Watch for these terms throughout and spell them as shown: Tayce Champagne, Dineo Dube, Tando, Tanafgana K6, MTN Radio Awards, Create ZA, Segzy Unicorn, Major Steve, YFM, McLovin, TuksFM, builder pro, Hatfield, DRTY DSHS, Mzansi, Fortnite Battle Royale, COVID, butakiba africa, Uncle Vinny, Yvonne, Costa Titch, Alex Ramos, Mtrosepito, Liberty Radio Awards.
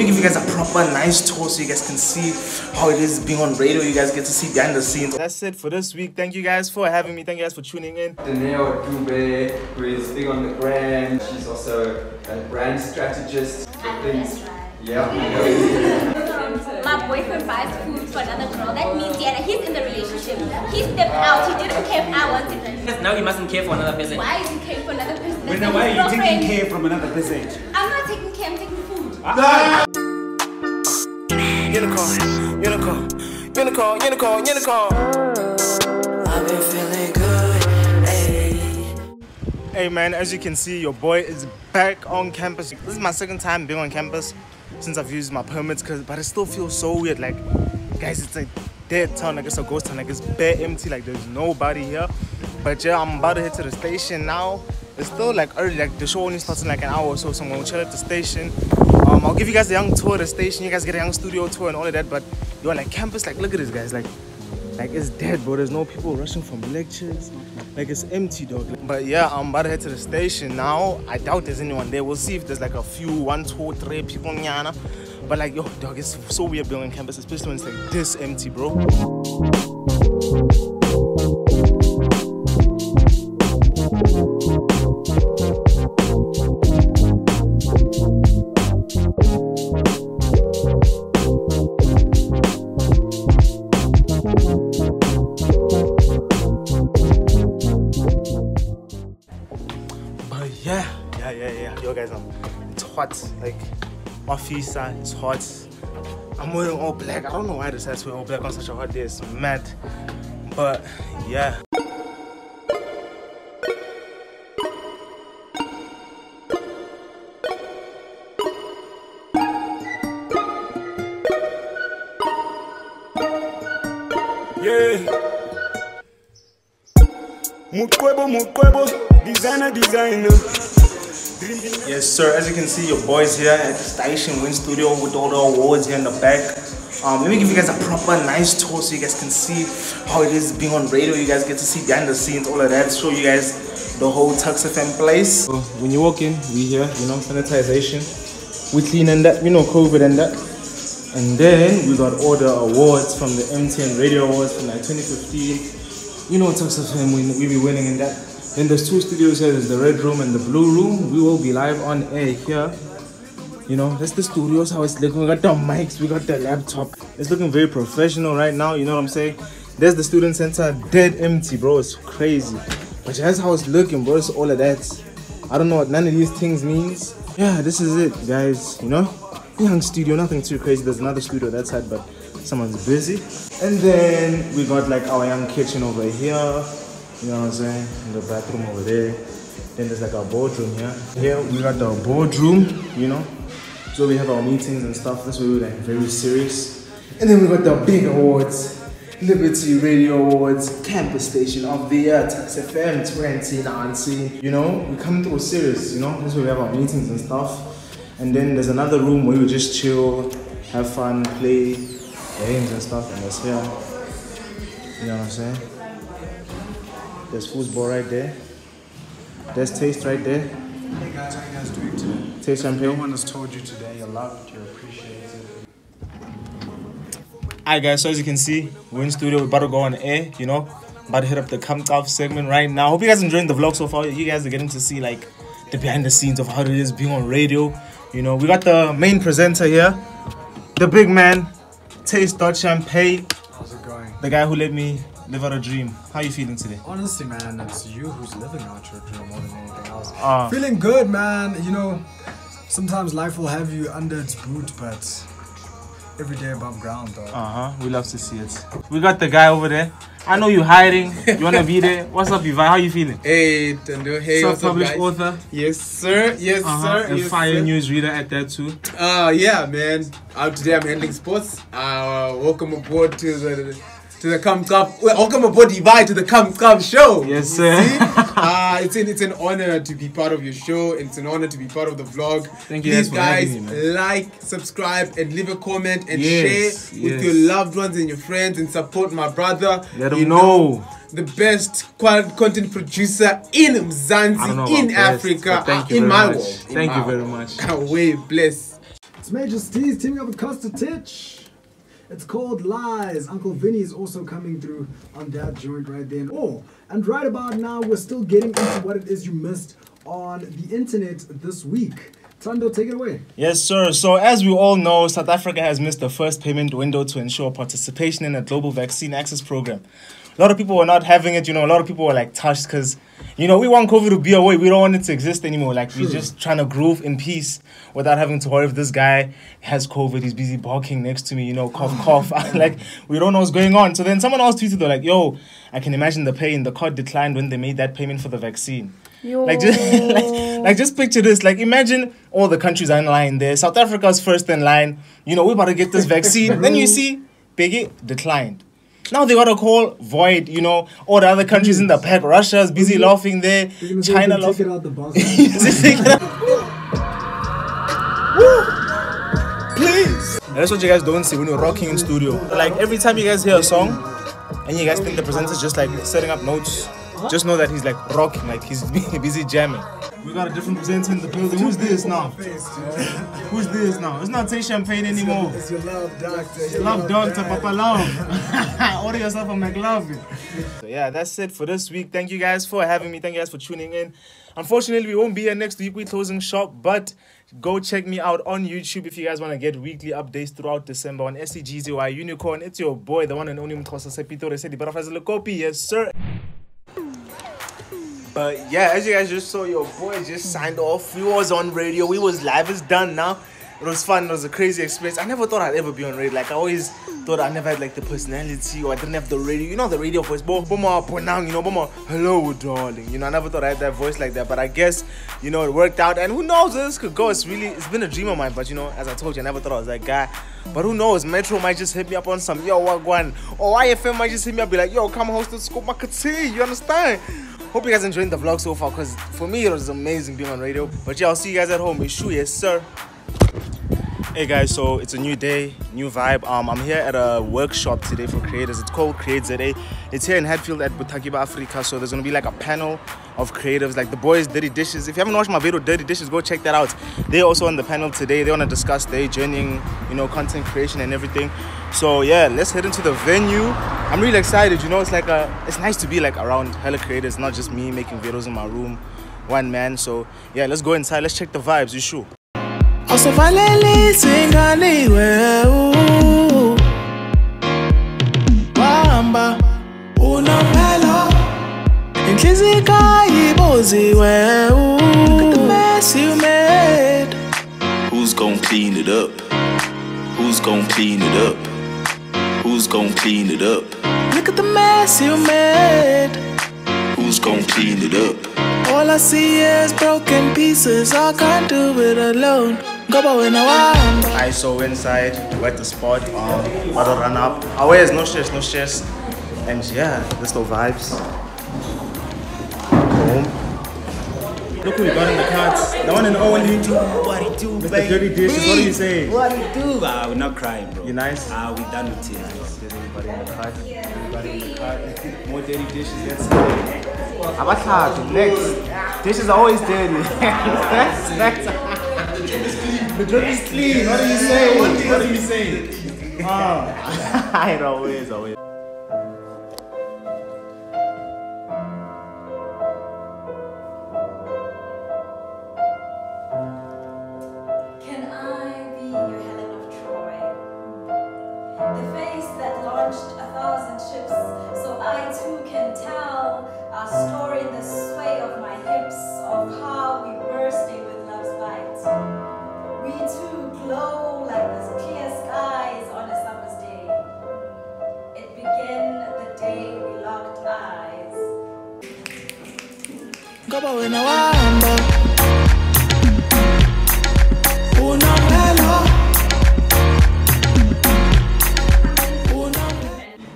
me give you guys a proper nice tour so you guys can see how it is being on radio. You guys get to see behind the scenes. That's it for this week. Thank you guys for having me. Thank you guys for tuning in. Dineo Dube, who is big on the brand. She's also a brand strategist. Yeah. My boyfriend buys food for another girl. That means yeah, he's in the relationship. He stepped out. He didn't care if I wanted him. Now he mustn't care for another person. Why is he caring for another person? Wait, now why are you taking care from another person? I'm not taking care. I'm taking food. Unicorn. I've been feeling good. Hey man, as you can see, your boy is back on campus. This is my second time being on campus since I've used my permits, but it still feels so weird. Like, guys, it's a dead town. I guess a ghost town. Like, it's bare empty. Like, there's nobody here. But yeah, I'm about to head to the station now. It's still like early. Like, the show only starts in like an hour or so. So I'm gonna chill at the station. I'll give you guys a young tour of the station. You guys get a young studio tour and all of that. But yo, like campus, like look at this, guys. Like it's dead, bro. There's no people rushing from lectures. Like it's empty, dog. But yeah, I'm about to head to the station now. I doubt there's anyone there. We'll see if there's like a few, 1, 2, 3 people. Nyana. But like, yo, dog, it's so weird being on campus, especially when it's like this empty, bro. Yo guys, it's hot. Like officer, it's hot. I'm wearing all black. I don't know why I decided to wear all black on such a hot day. It's mad. But yeah. Yeah. Designer. Yes sir, as you can see, your boy's here at the Station Win Studio with all the awards here in the back. Let me give you guys a proper nice tour so you guys can see how it is being on radio. You guys get to see behind the scenes, all of that. Show you guys the whole TuksFM place. So when you walk in, we here, you know, sanitization. We clean and that, you know, COVID and that. And then we got all the awards from the MTN Radio Awards from like 2015. You know, TuksFM, we be winning in that. Then there's two studios here, there's the red room and the blue room. We will be live on air here. You know, that's the studios, how it's looking. We got the mics, we got the laptop. It's looking very professional right now, you know what I'm saying? There's the student center, dead empty, bro. It's crazy. But that's how it's looking, bro. It's all of that. I don't know what none of these things means. Yeah, this is it, guys, you know? Young studio, nothing too crazy. There's another studio that side, but someone's busy. And then we got like our young kitchen over here. You know what I'm saying? In the bathroom over there. Then there's like our boardroom here. Here we got the boardroom, you know. So we have our meetings and stuff. That's why we're like very serious. And then we got the big awards. Liberty Radio Awards, Campus Station of the Year, TuksFM 2019. You know, we come to a serious, you know. That's where we have our meetings and stuff. And then there's another room where we just chill, have fun, play games and stuff. And that's here. You know what I'm saying? There's football right there. There's Tayce right there. Hey guys, how you guys doing today? Tayce Champagne. Everyone has told you today you're loved, you're appreciated. Alright guys, so as you can see, we're in studio, we're about to go on air, you know. About to hit up the come off segment right now. Hope you guys enjoying the vlog so far. You guys are getting to see like the behind the scenes of how it is being on radio. You know, we got the main presenter here, the big man, Tayce Champagne. How's it going? The guy who let me live out a dream. How are you feeling today? Honestly, man, it's you who's living out your dream more than anything else. Feeling good, man. You know, sometimes life will have you under its boot, but every day above ground, though. We love to see it. We got the guy over there. I know you're hiding. You wanna be there. What's up, Yvonne? How you feeling? Hey, Tando. Hey, what's up, guys? Self-published author. Yes, sir. Yes, sir. And yes, fire news reader at that too. Yeah, man. Today I'm handling sports. Welcome aboard to the. Welcome aboard, Yvonne, to the Come Club show. Yes, sir. It's an honor to be part of your show, and it's an honor to be part of the vlog. Thank you. Please, guys, like, subscribe, and leave a comment and share with your loved ones and your friends, and support my brother. Let him know. The best content producer in Mzansi, in Africa, in my world. Thank you very much. Bless. It's Major Steve teaming up with Costa Titch. It's called Lies. Uncle Vinny is also coming through on that joint right then. Oh, and right about now, we're still getting into what it is you missed on the internet this week. Tando, take it away. Yes, sir. So as we all know, South Africa has missed the first payment window to ensure participation in a global vaccine access program. A lot of people were not having it. You know, a lot of people were like touched because, you know, we want COVID to be away. We don't want it to exist anymore. Like, we're just trying to groove in peace without having to worry if this guy has COVID. He's busy barking next to me, you know, cough, cough. Like, we don't know what's going on. So then someone else tweeted, they're like, yo, I can imagine the pain. The card declined when they made that payment for the vaccine. Yo. Like just picture this. Like, imagine all the countries are in line there. South Africa's first in line. You know, we better get this vaccine. Then you see, Biggie declined. Now they got to call void, you know, all the other countries in the pack. Russia's busy laughing there. China laughing. Take it out the bus. Please. That's what you guys don't see when you're rocking in studio. Like, every time you guys hear a song and you guys think the presenter's just like setting up notes, just know that he's like rocking, like he's busy jamming. We got a different presenter in the building. Who's this now? Who's this now? It's not Tayce Champagne anymore. It's your love doctor. Your love doctor, Papa Love. Order yourself a McLovin. So yeah, that's it for this week. Thank you guys for having me. Thank you guys for tuning in. Unfortunately, we won't be here next week. We're closing shop, but go check me out on YouTube if you guys want to get weekly updates throughout December on Segzy Unicorn. It's your boy, the one and only Mtrosepito. They said the butterflies are copy. Yes, sir. But yeah, as you guys just saw, your boy just signed off. We was on radio. We was live. It's done now. It was fun. It was a crazy experience. I never thought I'd ever be on radio. Like, I always thought I never had like the personality, or I didn't have the radio. You know, the radio voice. Hello, darling. You know, I never thought I had that voice like that. But I guess, you know, it worked out. And who knows where this could go. It's been a dream of mine. But you know, as I told you, I never thought I was that guy. But who knows? Metro might just hit me up on some yo wagwan, or YFM might just hit me up, be like, yo, come host the school market tea. You understand? Hope you guys enjoyed the vlog so far, because for me it was amazing being on radio. But yeah, I'll see you guys at home. Issue, yes sir. Hey guys, so it's a new day, new vibe. I'm here at a workshop today for creators. It's called Create ZA. It's here in Hatfield at Butakiba Africa. So there's gonna be like a panel of creatives, like the boys Dirty Dishes. If you haven't watched my video Dirty Dishes, go check that out. They're also on the panel today. They want to discuss their journeying, you know, content creation and everything. So yeah, let's head into the venue. I'm really excited. You know, it's like it's nice to be like around hella creators, not just me making videos in my room, one man. So yeah, let's go inside, let's check the vibes. You sure? Also finally sing anywhere. Bamba unampela inhliziyo iboziwe. Look at the mess you made. Who's gonna clean it up? Who's gonna clean it up? Who's gonna clean it up? Look at the mess you made. Who's gonna clean it up? All I see is broken pieces. I can't do it alone. I saw inside, wet the spot, water run up. Always no stress, no stress. And yeah, there's no vibes. Boom. Look who we got in the cards. The one and only. What it do, Mr. Dirty Dishes. What do you say? What it do? We're not crying, bro. You nice? We done with tears. There's anybody in the card? Anybody in the card? More Dirty Dishes. How about that? Next. Dishes are always dirty. Next. The drink is clean. What do you say? What do you say? Oh. It always, always.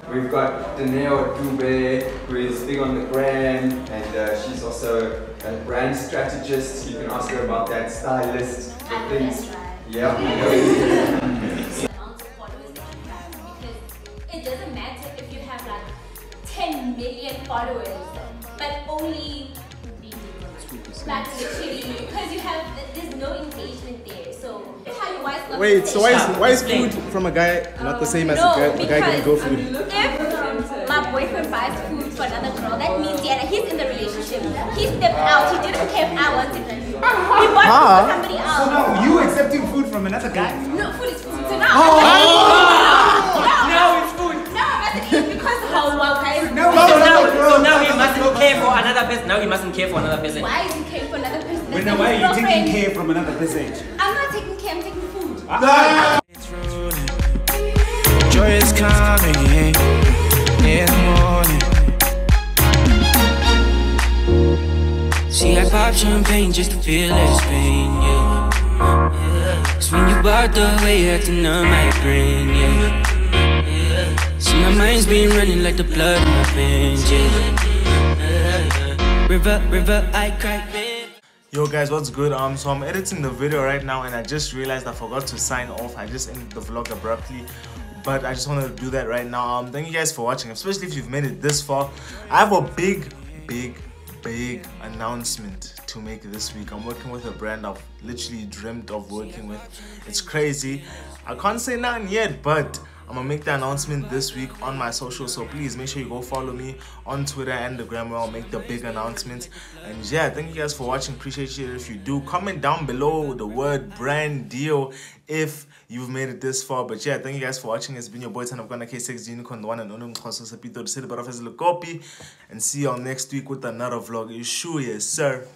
We've got Dineo Dube, who is big on the gram, and she's also a brand strategist. You can ask her about that, stylist, the things. Yeah. Followers that you have, because it doesn't matter if you have like 10 million followers, but only 3 people. Like literally, because you have, there's no engagement there. So it's how you wise up. Wait, so why is food from a guy not the same as a guy getting girl food? If my boyfriend buys food for another girl, that means he's in the relationship. He stepped out, he didn't care if I wanted it. He bought food for somebody else. So now you accepting food from another guy? No, food is food. So now it's food. Now I'm going to eat because how well guys. So now he mustn't care for another person. Now he mustn't care for another person. Why is he caring for another person? Wait, now why are you taking care from another person? I'm not taking care, I'm taking food. Joy is coming in the morning. See, I pop champagne just to feel this pain, yeah. It's when you walked away, I had to numb my brain, yeah. My mind's been running like the blood in my veins, yeah. River, I crack. Yo guys, what's good? So I'm editing the video right now and I just realized I forgot to sign off. I just ended the vlog abruptly, but I just wanted to do that right now. Thank you guys for watching, especially if you've made it this far. I have a big announcement to make this week. I'm working with a brand I've literally dreamt of working with. It's crazy. I can't say nothing yet, but I'm gonna make the announcement this week on my social, so please make sure you go follow me on Twitter and the gram where I'll make the big announcement. And yeah, thank you guys for watching. Appreciate it. If you do, comment down below the word Brandio if you've made it this far. But yeah, thank you guys for watching. It's been your boy Tanafgana K6 Unicorn, the one and only Mtrosepito, to say the better as a copy, and see y'all next week with another vlog. You sure, yes sir.